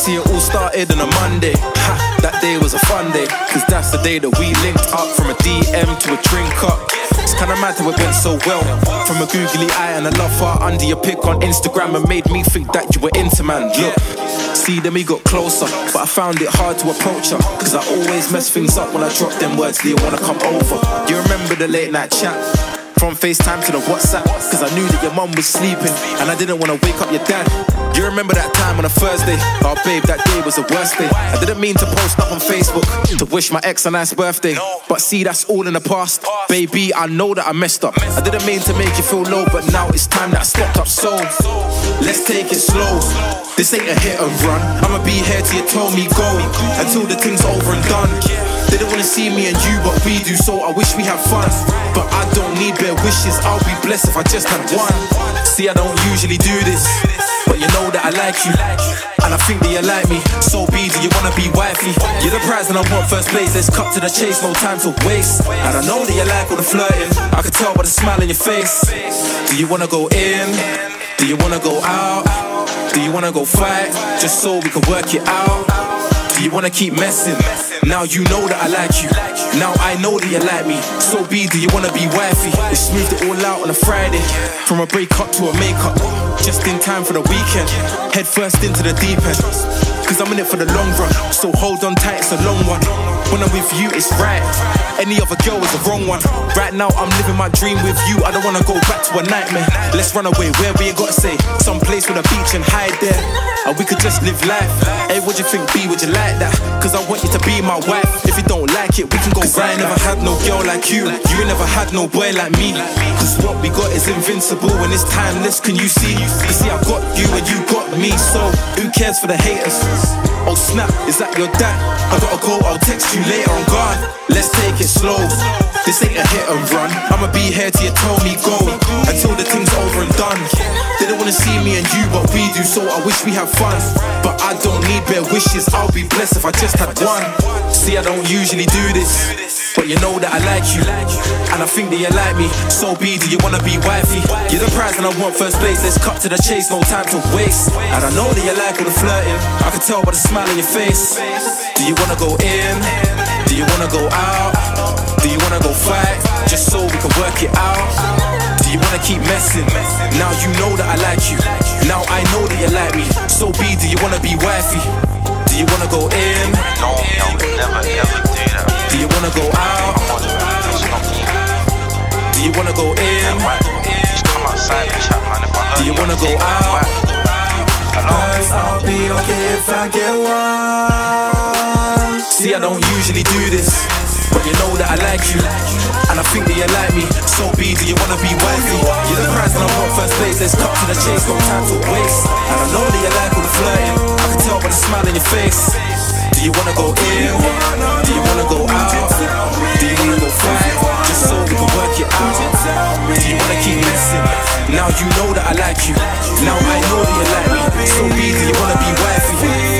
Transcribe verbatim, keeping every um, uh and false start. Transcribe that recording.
see, it all started on a Monday. Ha, that day was a fun day, cause that's the day that we linked up. From a D M to a drink up, it's kinda mad that we're going so well. From a googly eye and a love heart under your pic on Instagram, and made me think that you were into man. Look, see, then we got closer, but I found it hard to approach her, cause I always mess things up when I drop them words that you wanna come over. You remember the late night chat, from FaceTime to the WhatsApp, cause I knew that your mum was sleeping and I didn't wanna wake up your dad. You remember that time on a Thursday? Oh babe, that day was the worst day. I didn't mean to post up on Facebook to wish my ex a nice birthday, but see, that's all in the past. Baby, I know that I messed up. I didn't mean to make you feel low, but now it's time that I stepped up. So let's take it slow, this ain't a hit and run. I'ma be here till you tell me go, until the thing's over and done. They don't wanna see me and you, but we do, so I wish we had fun. But I don't need bare wishes, I'll be blessed if I just had one. See, I don't usually do this, but you know that I like you, and I think that you like me. So be, do you wanna be wifey? You're the prize and I want first place, let's cut to the chase, no time to waste. And I know that you like all the flirting, I can tell by the smile on your face. Do you wanna go in? Do you wanna go out? Do you wanna go fight? Just so we can work it out. You wanna keep messing? Now you know that I like you. Now I know that you like me. So be, do you wanna be wifey? We smoothed it all out on a Friday, from a breakup to a makeup, just in time for the weekend. Head first into the deep end, cause I'm in it for the long run. So hold on tight, it's a long one. When I'm with you, it's right. Any other girl is the wrong one. Right now I'm living my dream with you, I don't wanna go back to a nightmare. Let's run away, where we ain't gotta say, someplace with a beach and hide there, and we could just live life. Hey, what you think, B? Would you like that? Cause I want you to be my wife. If you don't like it, we can go. Cause right, I never now had no girl like you, you never had no boy like me. Cause what we got is invincible and it's timeless, can you see? Cause see, I got you and you got me, so who cares for the haters? Oh snap, is that your dad? I gotta go, I'll text you later, I'm gone. Let's take it slow, this ain't a hit and run. I'ma be here till you tell me go, until the thing's over and done. They don't wanna see me and you, but we do, so I wish we had fun. But I don't need bare wishes, I'll be blessed if I just had one. See, I don't usually do this, but you know that I like you, and I think that you like me. So be, do you wanna be wifey? You're the prize and I want first place, let's cut to the chase, no time to waste. And I know that you like all the flirting, I can tell by the smile on your face. Do you wanna go in? Do you wanna go out? Do you wanna go fight? Just so we can work it out. Do you wanna keep messing? Now you know that I like you, now I know that you like me. So be, do you wanna be wifey? Do you wanna go in? No, no, never ever do that. Do you wanna go out? Do you wanna go in? Come outside and chat, man. Do you wanna go out? Cause I'll be okay if I get one. See, I don't usually do this, but you know that I like you, and I think that you like me. So be, do you wanna be wifey? You're the prize and I want first place, let's cut to the chase, no time to waste. And I know that you like all the flirting, I can tell by the smile on your face. Do you wanna go in? Do you wanna go out? Do you wanna go fight? Just so we can work it out. Do you wanna keep messing? Now you know that I like you, now I know that you like me. So be, do you wanna be wifey?